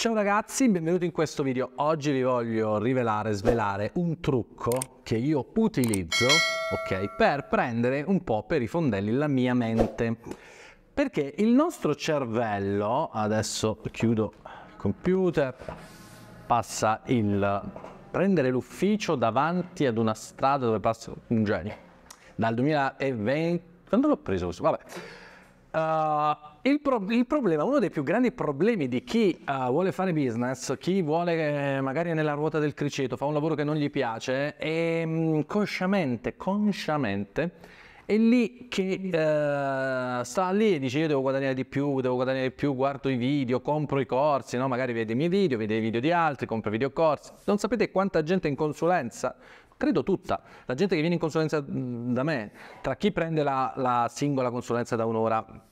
Ciao ragazzi, benvenuti in questo video. Oggi vi voglio svelare un trucco che io utilizzo, ok, per prendere un po' per i fondelli la mia mente. Perché il nostro cervello, adesso chiudo il computer, passa il prendere l'ufficio davanti ad una strada dove passa un genio. Dal 2020, quando l'ho preso questo? Vabbè. Il problema, uno dei più grandi problemi di chi vuole fare business, chi vuole magari nella ruota del criceto, fa un lavoro che non gli piace, è consciamente è lì che sta lì e dice io devo guadagnare di più, guardo i video, compro i corsi, no? Magari vede i miei video, vede i video di altri, compra video corsi. Non sapete quanta gente in consulenza, credo tutta, la gente che viene in consulenza da me, tra chi prende la singola consulenza da un'ora,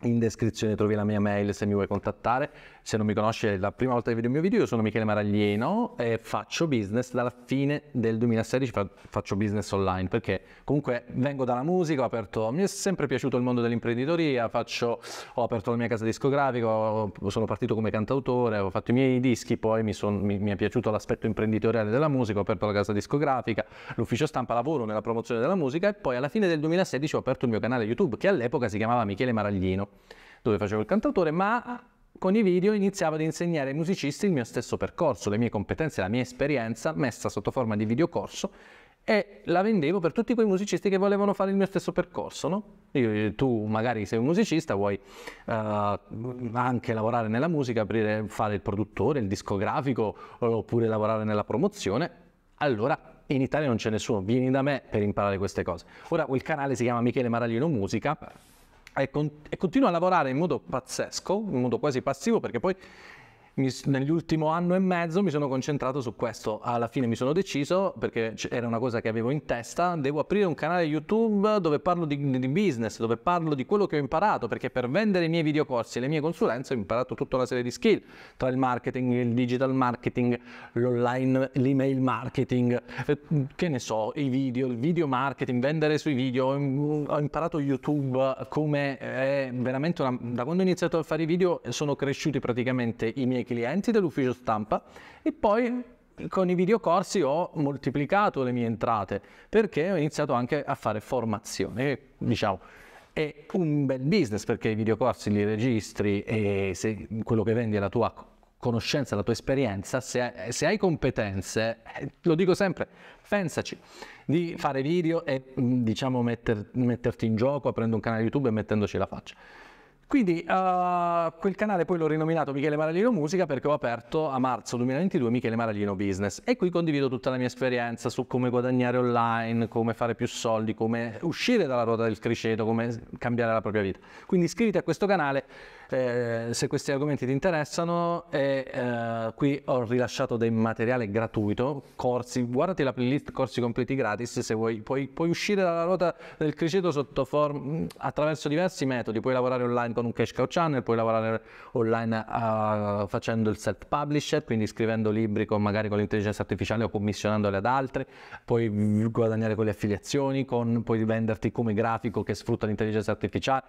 in descrizione trovi la mia mail se mi vuoi contattare. Se non mi conosci è la prima volta che vedi il mio video, io sono Michele Maraglino e faccio business dalla fine del 2016, faccio business online perché comunque vengo dalla musica, mi è sempre piaciuto il mondo dell'imprenditoria, ho aperto la mia casa discografica, sono partito come cantautore, ho fatto i miei dischi, poi mi è piaciuto l'aspetto imprenditoriale della musica, ho aperto la casa discografica, l'ufficio stampa, lavoro nella promozione della musica e poi alla fine del 2016 ho aperto il mio canale YouTube che all'epoca si chiamava Michele Maraglino, dove facevo il cantautore, ma con i video iniziavo ad insegnare ai musicisti il mio stesso percorso, le mie competenze, la mia esperienza messa sotto forma di videocorso e la vendevo per tutti quei musicisti che volevano fare il mio stesso percorso, no? Tu magari sei un musicista, vuoi anche lavorare nella musica, fare il produttore, il discografico oppure lavorare nella promozione, allora in Italia non c'è nessuno, vieni da me per imparare queste cose. Ora il canale si chiama Michele Maraglino Musica e continuo a lavorare in modo pazzesco, in modo quasi passivo, perché poi nell'ultimo anno e mezzo mi sono concentrato su questo. Alla fine mi sono deciso, perché era una cosa che avevo in testa, devo aprire un canale YouTube dove parlo di business, dove parlo di quello che ho imparato, perché per vendere i miei videocorsi e le mie consulenze ho imparato tutta una serie di skill, tra il marketing, il digital marketing, l'online, l'email marketing, che ne so, i video, il video marketing, vendere sui video. Ho imparato YouTube, come è veramente da quando ho iniziato a fare i video sono cresciuti praticamente i miei clienti dell'ufficio stampa e poi con i videocorsi ho moltiplicato le mie entrate perché ho iniziato anche a fare formazione, diciamo. È un bel business perché i videocorsi li registri e se quello che vendi è la tua conoscenza, la tua esperienza, se hai competenze, lo dico sempre, pensaci di fare video e diciamo metterti in gioco aprendo un canale YouTube e mettendoci la faccia. Quindi quel canale poi l'ho rinominato Michele Maraglino Musica perché ho aperto a marzo 2022 Michele Maraglino Business e qui condivido tutta la mia esperienza su come guadagnare online, come fare più soldi, come uscire dalla ruota del criceto, come cambiare la propria vita. Quindi iscriviti a questo canale se questi argomenti ti interessano e qui ho rilasciato del materiale gratuito, corsi, guardati la playlist corsi completi gratis se vuoi, puoi uscire dalla ruota del criceto sotto attraverso diversi metodi, puoi lavorare online con un cash cow channel, puoi lavorare online facendo il self-publisher, quindi scrivendo libri magari con l'intelligenza artificiale o commissionandole ad altri, puoi guadagnare con le affiliazioni, puoi venderti come grafico che sfrutta l'intelligenza artificiale,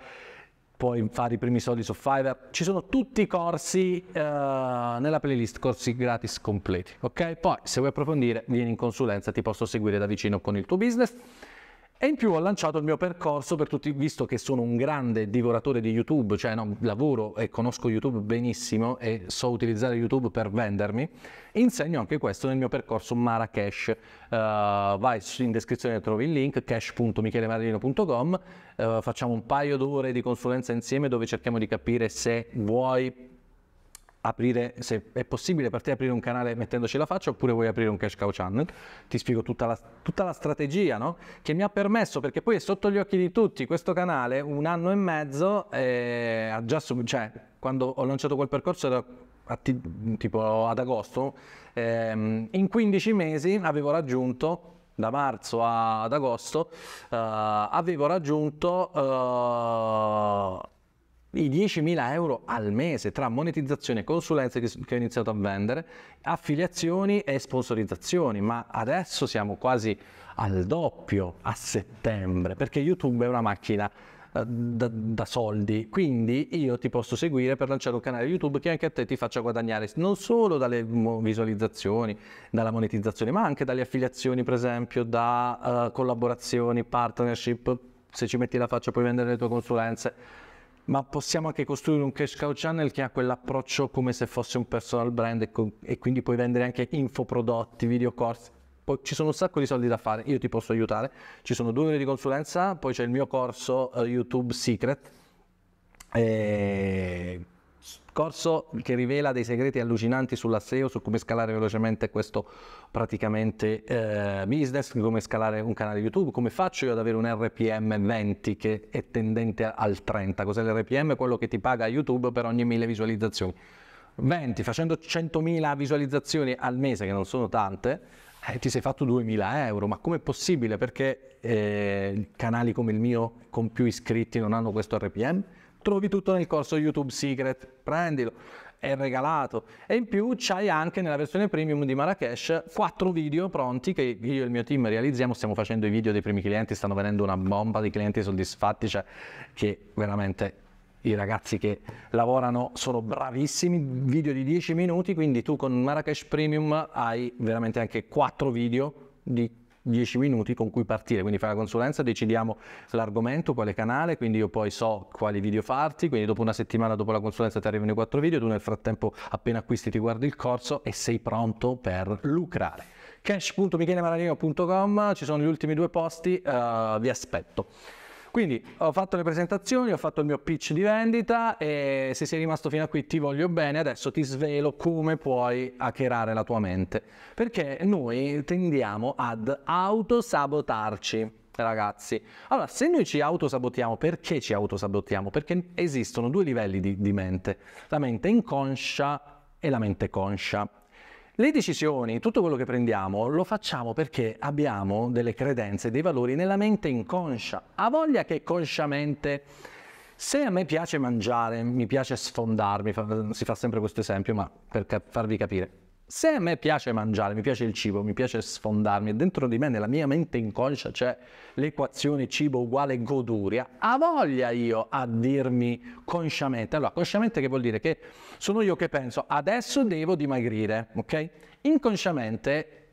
puoi fare i primi soldi su Fiverr. Ci sono tutti i corsi nella playlist corsi gratis completi, ok? Poi se vuoi approfondire vieni in consulenza, ti posso seguire da vicino con il tuo business. E in più ho lanciato il mio percorso per tutti, visto che sono un grande divoratore di YouTube, cioè lavoro e conosco YouTube benissimo e so utilizzare YouTube per vendermi, insegno anche questo nel mio percorso MarraCash. Vai in descrizione, trovi il link, cash.michelemarino.com, facciamo un paio d'ore di consulenza insieme dove cerchiamo di capire se vuoi se è possibile per te aprire un canale mettendoci la faccia oppure vuoi aprire un cash cow channel. Ti spiego tutta la strategia, no? Che mi ha permesso, perché poi è sotto gli occhi di tutti questo canale, un anno e mezzo, quando ho lanciato quel percorso era tipo ad agosto, in 15 mesi avevo raggiunto, da marzo ad agosto, i 10.000 euro al mese tra monetizzazione, consulenze che ho iniziato a vendere, affiliazioni e sponsorizzazioni, ma adesso siamo quasi al doppio a settembre, perché YouTube è una macchina da soldi. Quindi io ti posso seguire per lanciare un canale YouTube che anche a te ti faccia guadagnare non solo dalle visualizzazioni, dalla monetizzazione, ma anche dalle affiliazioni, per esempio, da collaborazioni, partnership. Se ci metti la faccia puoi vendere le tue consulenze. Ma possiamo anche costruire un cash cow channel che ha quell'approccio come se fosse un personal brand e quindi puoi vendere anche infoprodotti, videocorsi. Poi ci sono un sacco di soldi da fare, io ti posso aiutare, ci sono 2 ore di consulenza, poi c'è il mio corso YouTube Secret, corso che rivela dei segreti allucinanti sulla SEO, su come scalare velocemente questo praticamente business, come scalare un canale YouTube, come faccio io ad avere un RPM 20 che è tendente al 30, cos'è l'RPM? Quello che ti paga YouTube per ogni 1000 visualizzazioni. 20, facendo 100.000 visualizzazioni al mese, che non sono tante, ti sei fatto 2.000 euro, ma com'è possibile? Perché canali come il mio con più iscritti non hanno questo RPM? Trovi tutto nel corso YouTube Secret, prendilo, è regalato, e in più c'hai anche nella versione premium di MarraCash 4 video pronti che io e il mio team realizziamo. Stiamo facendo i video dei primi clienti, stanno venendo una bomba di clienti soddisfatti, cioè che veramente... i ragazzi che lavorano sono bravissimi, video di 10 minuti, quindi tu con MarraCash Premium hai veramente anche 4 video di 10 minuti con cui partire, quindi fai la consulenza, decidiamo l'argomento, quale canale, quindi io poi so quali video farti, quindi dopo una settimana dopo la consulenza ti arrivano i 4 video, tu nel frattempo appena acquisti ti guardi il corso e sei pronto per lucrare. cash.michelemaraglino.com, ci sono gli ultimi 2 posti, vi aspetto. Quindi ho fatto le presentazioni, ho fatto il mio pitch di vendita e se sei rimasto fino a qui ti voglio bene, adesso ti svelo come puoi hackerare la tua mente. Perché noi tendiamo ad autosabotarci, ragazzi. Allora, se noi ci autosabotiamo, perché ci autosabotiamo? Perché esistono 2 livelli di mente, la mente inconscia e la mente conscia. Le decisioni, tutto quello che prendiamo, lo facciamo perché abbiamo delle credenze, dei valori nella mente inconscia. Ha voglia che consciamente, se a me piace mangiare, mi piace sfondarmi, si fa sempre questo esempio, ma per farvi capire. Se a me piace mangiare, mi piace il cibo, mi piace sfondarmi, e dentro di me, nella mia mente inconscia, c'è l'equazione cibo uguale goduria, ha voglia io a dirmi consciamente. Allora, consciamente che vuol dire? Che sono io che penso, adesso devo dimagrire, ok? Inconsciamente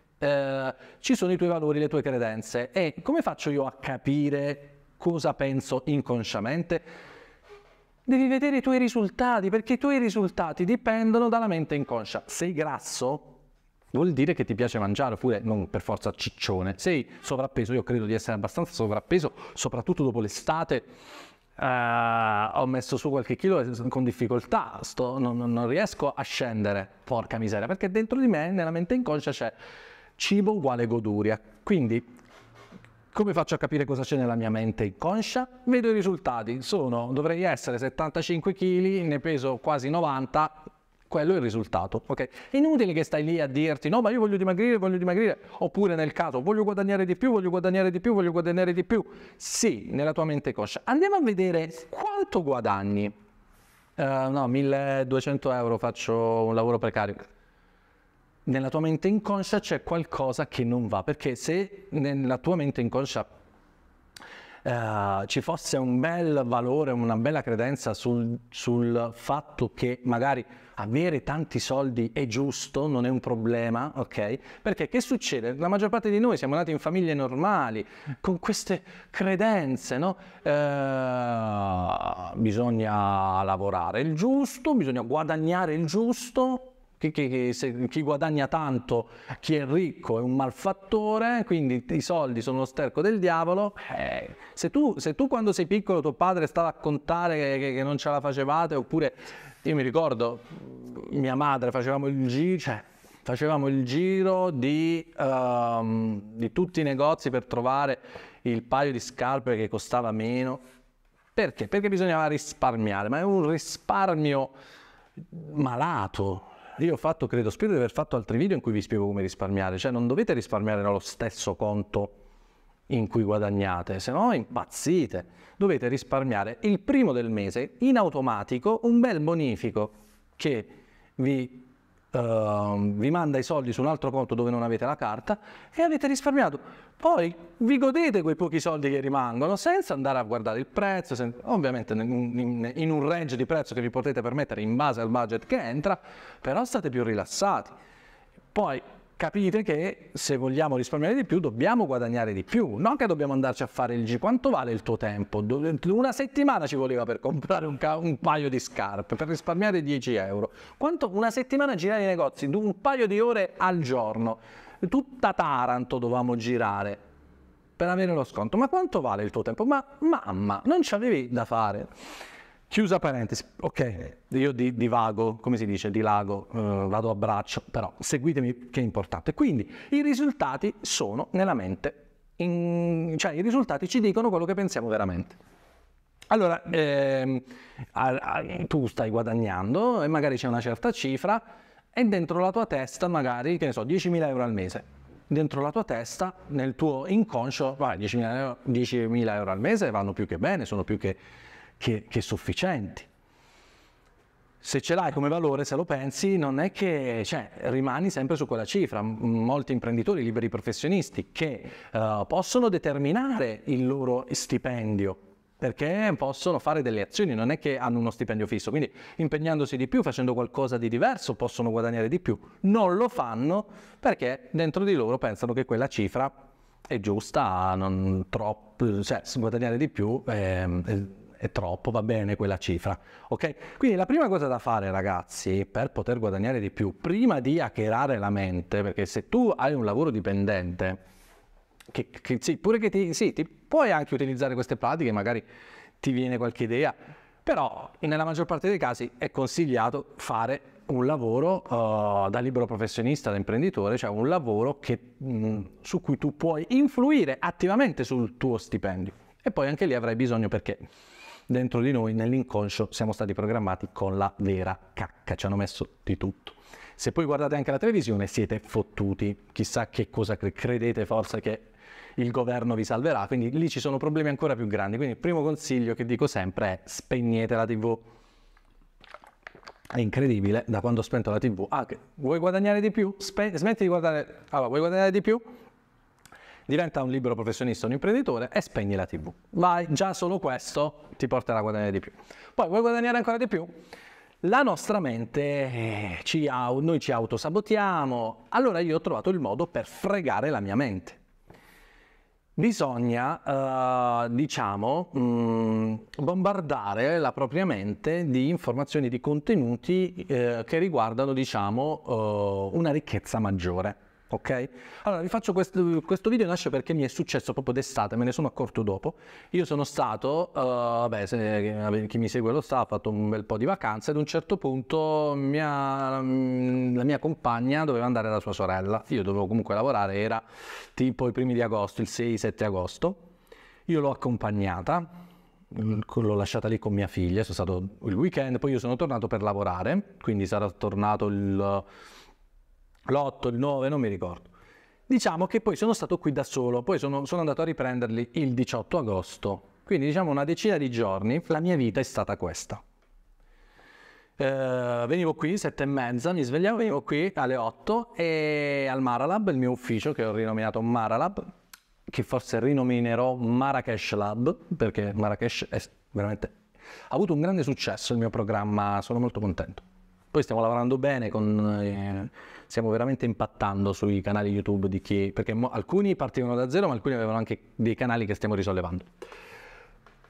ci sono i tuoi valori, le tue credenze. E come faccio io a capire cosa penso inconsciamente? Devi vedere i tuoi risultati, perché i tuoi risultati dipendono dalla mente inconscia. Sei grasso? Vuol dire che ti piace mangiare, oppure non per forza ciccione. Sei sovrappeso? Io credo di essere abbastanza sovrappeso, soprattutto dopo l'estate. Ho messo su qualche chilo con difficoltà, non riesco a scendere, porca miseria, perché dentro di me, nella mente inconscia, c'è cibo uguale goduria. Quindi... come faccio a capire cosa c'è nella mia mente inconscia? Vedo i risultati, dovrei essere 75 kg, ne peso quasi 90, quello è il risultato, ok? Inutile che stai lì a dirti, no ma io voglio dimagrire, oppure nel caso voglio guadagnare di più, voglio guadagnare di più, voglio guadagnare di più. Sì, nella tua mente inconscia. Andiamo a vedere quanto guadagni. No, 1200 euro, faccio un lavoro precario. Nella tua mente inconscia c'è qualcosa che non va, perché se nella tua mente inconscia ci fosse un bel valore, una bella credenza sul fatto che magari avere tanti soldi è giusto, non è un problema, ok? Perché che succede? La maggior parte di noi siamo nati in famiglie normali, con queste credenze, no? Bisogna lavorare il giusto, bisogna guadagnare il giusto. Chi guadagna tanto, chi è ricco è un malfattore, quindi i soldi sono lo sterco del diavolo. Se tu quando sei piccolo tuo padre stava a contare che non ce la facevate, oppure io mi ricordo mia madre, facevamo il giro di tutti i negozi per trovare il paio di scarpe che costava meno. Perché? Perché bisognava risparmiare, ma è un risparmio malato. Io ho fatto, credo, spero di aver fatto altri video in cui vi spiego come risparmiare, cioè non dovete risparmiare nello stesso conto in cui guadagnate, se no impazzite. Dovete risparmiare il primo del mese in automatico un bel bonifico che vi vi manda i soldi su un altro conto dove non avete la carta e avete risparmiato. Poi vi godete quei pochi soldi che rimangono senza andare a guardare il prezzo, ovviamente in un range di prezzo che vi potete permettere in base al budget che entra, però state più rilassati. Poi capite che se vogliamo risparmiare di più dobbiamo guadagnare di più, non che dobbiamo andarci a fare il G. Quanto vale il tuo tempo? Una settimana ci voleva per comprare un paio di scarpe, per risparmiare 10 euro. Quanto una settimana girare i negozi, un paio di ore al giorno, tutta Taranto dovevamo girare per avere lo sconto. Ma quanto vale il tuo tempo? Ma mamma, non ci avevi da fare. Chiusa parentesi, ok, io divago, come si dice, dilago, vado a braccio, però seguitemi che è importante. Quindi i risultati sono nella mente, cioè i risultati ci dicono quello che pensiamo veramente. Allora, tu stai guadagnando e magari c'è una certa cifra e dentro la tua testa magari, che ne so, 10.000 euro al mese. Dentro la tua testa, nel tuo inconscio, 10.000 euro al mese vanno più che bene, sono più che sufficienti. Se ce l'hai come valore, se lo pensi, non è che, cioè, rimani sempre su quella cifra. Molti imprenditori, liberi professionisti, che possono determinare il loro stipendio, perché possono fare delle azioni, non è che hanno uno stipendio fisso, quindi impegnandosi di più, facendo qualcosa di diverso, possono guadagnare di più. Non lo fanno perché dentro di loro pensano che quella cifra è giusta, non troppo, cioè guadagnare di più è troppo, va bene quella cifra, ok? Quindi la prima cosa da fare, ragazzi, per poter guadagnare di più, prima di hackerare la mente, perché se tu hai un lavoro dipendente, ti puoi anche utilizzare queste pratiche, magari ti viene qualche idea, però nella maggior parte dei casi è consigliato fare un lavoro da libero professionista, da imprenditore, cioè un lavoro che, su cui tu puoi influire attivamente sul tuo stipendio. E poi anche lì avrai bisogno, perché dentro di noi, nell'inconscio, siamo stati programmati con la vera cacca, ci hanno messo di tutto. Se poi guardate anche la televisione siete fottuti, chissà che cosa credete, forse che il governo vi salverà, quindi lì ci sono problemi ancora più grandi. Quindi il primo consiglio che dico sempre è: spegnete la TV. È incredibile, da quando ho spento la TV, vuoi guadagnare di più? Smetti di guardare. Allora, vuoi guadagnare di più? Diventa un libero professionista, un imprenditore, e spegni la TV. Vai, già solo questo ti porterà a guadagnare di più. Poi vuoi guadagnare ancora di più? La nostra mente, noi ci autosabotiamo. Allora io ho trovato il modo per fregare la mia mente. Bisogna, bombardare la propria mente di informazioni, di contenuti che riguardano, una ricchezza maggiore. Ok? Allora vi faccio questo video, nasce perché mi è successo proprio d'estate, me ne sono accorto dopo. Io sono stato, chi mi segue lo sa, ho fatto un bel po' di vacanze. Ad un certo punto la mia compagna doveva andare da sua sorella, io dovevo comunque lavorare, era tipo i primi di agosto, il 6-7 agosto. Io l'ho accompagnata, l'ho lasciata lì con mia figlia, sono stato il weekend, poi io sono tornato per lavorare, quindi sarò tornato l'8, il 9, non mi ricordo. Diciamo che poi sono stato qui da solo, poi sono andato a riprenderli il 18 agosto, quindi diciamo una decina di giorni, la mia vita è stata questa. Venivo qui 7:30, mi svegliavo, venivo qui alle 8 e al MarraLab, il mio ufficio che ho rinominato MarraLab, che forse rinominerò MarraCash Lab, perché MarraCash è veramente... ha avuto un grande successo il mio programma, sono molto contento. Poi stiamo lavorando bene, stiamo veramente impattando sui canali YouTube di chi... perché alcuni partivano da zero, ma alcuni avevano anche dei canali che stiamo risollevando.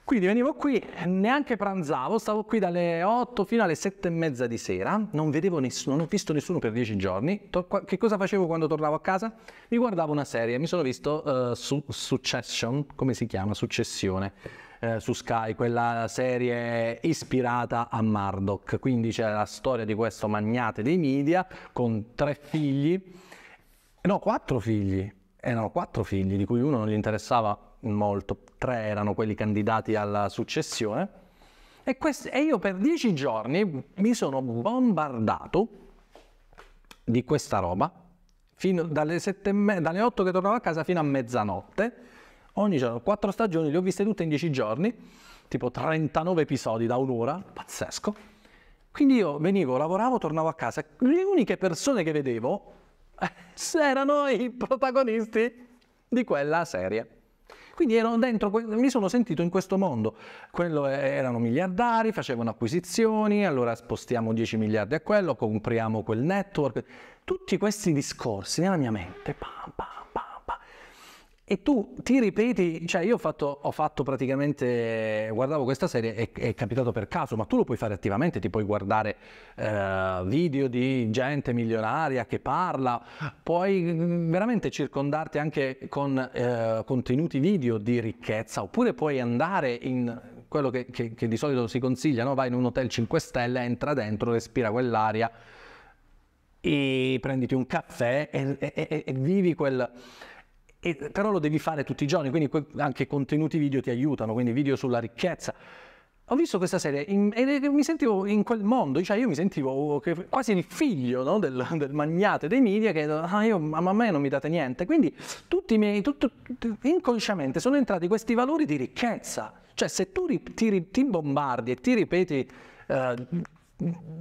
Quindi venivo qui, neanche pranzavo, stavo qui dalle 8 fino alle 7:30 di sera, non vedevo nessuno, non ho visto nessuno per 10 giorni. Che cosa facevo quando tornavo a casa? Mi guardavo una serie, mi sono visto Succession, come si chiama? Successione. Su Sky, quella serie ispirata a Murdoch, quindi c'è la storia di questo magnate dei media con 4 figli, di cui uno non gli interessava molto, 3 erano quelli candidati alla successione, e io per 10 giorni mi sono bombardato di questa roba, fino dalle 8 che tornavo a casa fino a mezzanotte. Ogni giorno, 4 stagioni, le ho viste tutte in 10 giorni, tipo 39 episodi da un'ora, pazzesco. Quindi io venivo, lavoravo, tornavo a casa, le uniche persone che vedevo erano i protagonisti di quella serie. Quindi ero dentro, mi sono sentito in questo mondo. Quello erano miliardari, facevano acquisizioni, allora spostiamo 10 miliardi a quello, compriamo quel network. Tutti questi discorsi nella mia mente, pam, pam, pam, pam. E tu ti ripeti, cioè io ho fatto praticamente, guardavo questa serie, è capitato per caso, ma tu lo puoi fare attivamente, ti puoi guardare video di gente milionaria che parla, puoi veramente circondarti anche con contenuti video di ricchezza, oppure puoi andare in quello che di solito si consiglia, no? Vai in un hotel 5 stelle, entra dentro, respira quell'aria, e prenditi un caffè e vivi quel... però lo devi fare tutti i giorni, quindi anche contenuti video ti aiutano, quindi video sulla ricchezza. Ho visto questa serie e mi sentivo in quel mondo, cioè io mi sentivo quasi il figlio, no? del magnate dei media, che ma a me non mi date niente. Quindi tutti i miei, inconsciamente sono entrati questi valori di ricchezza. Cioè se tu ti bombardi e ti ripeti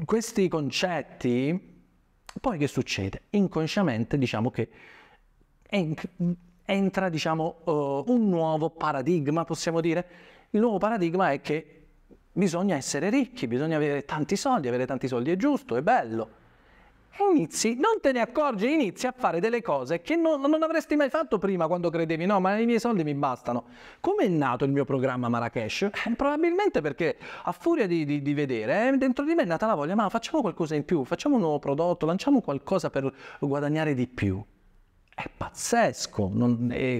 questi concetti... Poi che succede? Inconsciamente diciamo che entra un nuovo paradigma, possiamo dire. Il nuovo paradigma è che bisogna essere ricchi, bisogna avere tanti soldi è giusto, è bello. E inizi, non te ne accorgi, inizi a fare delle cose che non avresti mai fatto prima, quando credevi no, ma i miei soldi mi bastano. Come è nato il mio programma MarraCash? Probabilmente perché a furia di vedere, dentro di me è nata la voglia, ma facciamo qualcosa in più, facciamo un nuovo prodotto, lanciamo qualcosa per guadagnare di più. È pazzesco,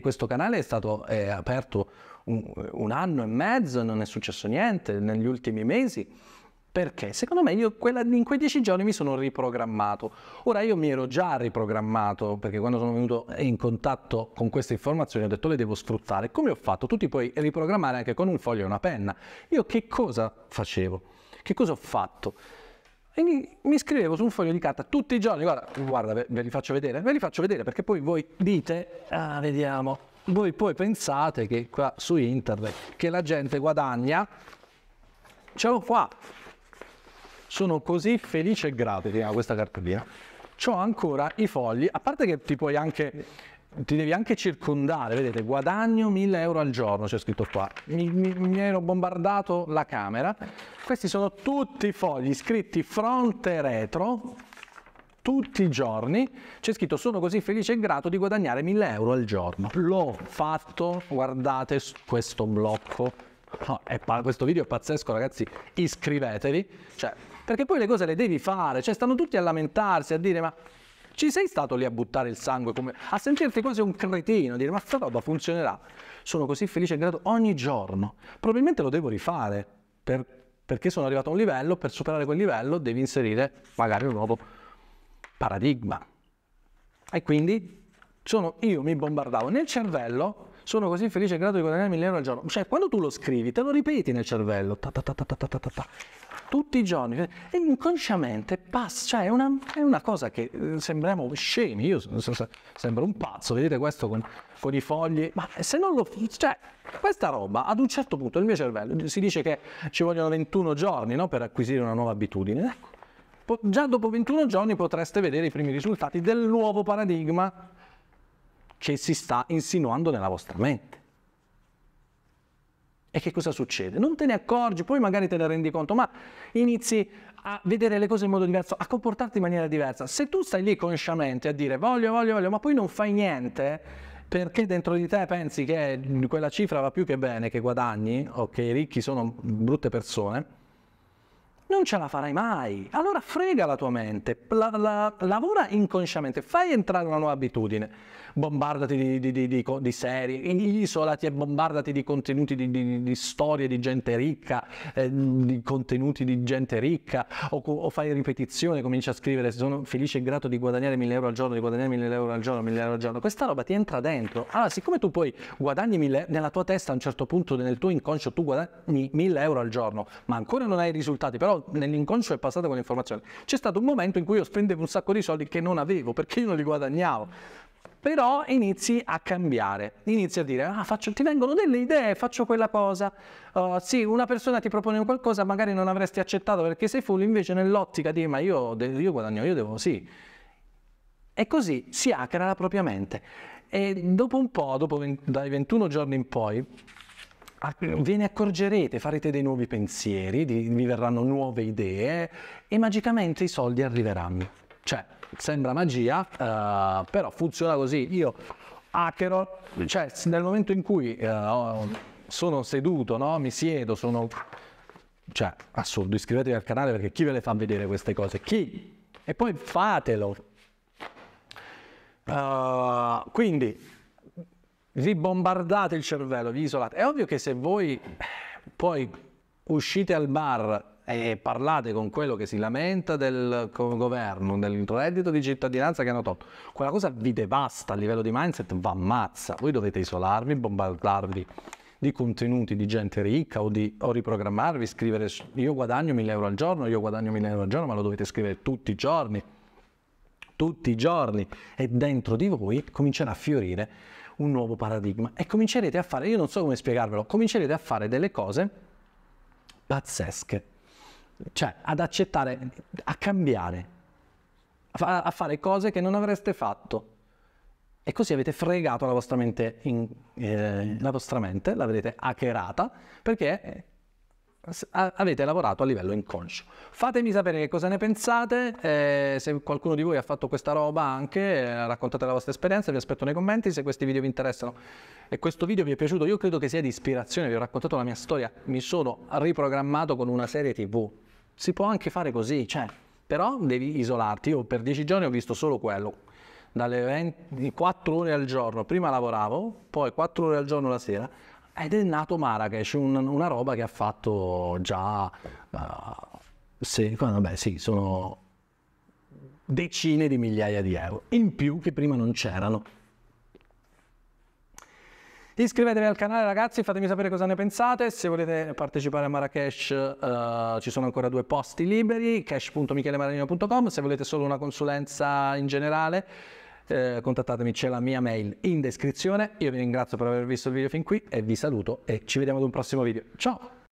questo canale è stato aperto un anno e mezzo e non è successo niente negli ultimi mesi. Perché? Secondo me io in quei 10 giorni mi sono riprogrammato. Ora io mi ero già riprogrammato, perché quando sono venuto in contatto con queste informazioni ho detto le devo sfruttare. Come ho fatto? Tu ti puoi riprogrammare anche con un foglio e una penna. Io che cosa facevo? Che cosa ho fatto? Quindi mi scrivevo su un foglio di carta tutti i giorni. Guarda, ve li faccio vedere? Ve li faccio vedere perché poi voi dite, vediamo, voi poi pensate che qua su internet che la gente guadagna, ce l'ho qua. Sono così felice e grato di questa cartolina. C'ho ancora i fogli, a parte che ti devi anche circondare, vedete, guadagno 1000 euro al giorno, c'è scritto qua. Mi ero bombardato la camera. Questi sono tutti i fogli scritti fronte e retro, tutti i giorni. C'è scritto sono così felice e grato di guadagnare 1000 euro al giorno. L'ho fatto, guardate questo blocco. No, questo video è pazzesco, ragazzi, iscrivetevi, cioè, perché poi le cose le devi fare, cioè stanno tutti a lamentarsi, a dire ma ci sei stato lì a buttare il sangue, a sentirti quasi un cretino, a dire ma sta roba funzionerà, sono così felice e grato ogni giorno, probabilmente lo devo rifare, perché sono arrivato a un livello, per superare quel livello devi inserire magari un nuovo paradigma, e quindi io mi bombardavo nel cervello, sono così felice e grato di guadagnare 1000 euro al giorno. Cioè, quando tu lo scrivi, te lo ripeti nel cervello, tutti i giorni, e inconsciamente passa, cioè è una cosa che sembriamo scemi, io sembro un pazzo, vedete questo con i fogli, ma se non lo... Cioè, questa roba, ad un certo punto, il mio cervello, si dice che ci vogliono 21 giorni, no, per acquisire una nuova abitudine, ecco. Già dopo 21 giorni potreste vedere i primi risultati del nuovo paradigma che si sta insinuando nella vostra mente. E che cosa succede? Non te ne accorgi, poi magari te ne rendi conto, ma inizi a vedere le cose in modo diverso, a comportarti in maniera diversa. Se tu stai lì consciamente a dire voglio, voglio, voglio, ma poi non fai niente, perché dentro di te pensi che quella cifra va più che bene, che guadagni, o che i ricchi sono brutte persone, non ce la farai mai. Allora frega la tua mente, lavora inconsciamente, fai entrare una nuova abitudine, bombardati di serie, isolati e bombardati di contenuti di storie di gente ricca, di contenuti di gente ricca, o fai ripetizione, cominci a scrivere sono felice e grato di guadagnare 1000 euro al giorno, di guadagnare 1000 euro al giorno, 1000 euro al giorno. Questa roba ti entra dentro. Allora, siccome tu poi guadagni 1000 euro, nella tua testa a un certo punto, nel tuo inconscio, tu guadagni 1000 euro al giorno, ma ancora non hai risultati, però nell'inconscio è passata quell'informazione. C'è stato un momento in cui io spendevo un sacco di soldi che non avevo, perché io non li guadagnavo. però inizi a cambiare, inizi a dire, ah, ti vengono delle idee, faccio quella cosa, sì, una persona ti propone un qualcosa, magari non avresti accettato perché sei full, invece nell'ottica di, ma io guadagno, io devo, sì. E così si acra la propria mente. E dopo un po', dai 21 giorni in poi, ve ne accorgerete, farete dei nuovi pensieri, vi verranno nuove idee e magicamente i soldi arriveranno. Cioè, sembra magia, però funziona così. Io hackero, cioè nel momento in cui sono seduto, no? Mi siedo, sono... Cioè, assurdo, iscrivetevi al canale perché chi ve le fa vedere queste cose? Chi? E poi fatelo. Quindi... vi bombardate il cervello, vi isolate. È ovvio che se voi poi uscite al bar e parlate con quello che si lamenta del governo, del reddito di cittadinanza che hanno tolto, quella cosa vi devasta a livello di mindset, vi ammazza. Voi dovete isolarvi, bombardarvi di contenuti di gente ricca o riprogrammarvi, scrivere io guadagno 1000 euro al giorno, io guadagno 1000 euro al giorno, ma lo dovete scrivere tutti i giorni. Tutti i giorni. E dentro di voi comincerà a fiorire un nuovo paradigma e comincerete a fare, io non so come spiegarvelo, comincerete a fare delle cose pazzesche, cioè ad accettare, a cambiare, a fare cose che non avreste fatto, e così avete fregato la vostra mente, l'avete hackerata perché avete lavorato a livello inconscio. Fatemi sapere che cosa ne pensate, se qualcuno di voi ha fatto questa roba anche, raccontate la vostra esperienza, vi aspetto nei commenti. Se questi video vi interessano e questo video vi è piaciuto, io credo che sia di ispirazione, vi ho raccontato la mia storia, mi sono riprogrammato con una serie TV, si può anche fare così, cioè, però devi isolarti. Io per 10 giorni ho visto solo quello, dalle 24 ore al giorno, prima lavoravo, poi 4 ore al giorno la sera, ed è nato MarraCash, una roba che ha fatto già sono decine di migliaia di euro in più che prima non c'erano. Iscrivetevi al canale ragazzi, fatemi sapere cosa ne pensate. Se volete partecipare a MarraCash ci sono ancora 2 posti liberi, cash.michelemaragno.com. se volete solo una consulenza in generale, contattatemi, c'è la mia mail in descrizione. Io vi ringrazio per aver visto il video fin qui e vi saluto e ci vediamo ad un prossimo video. Ciao!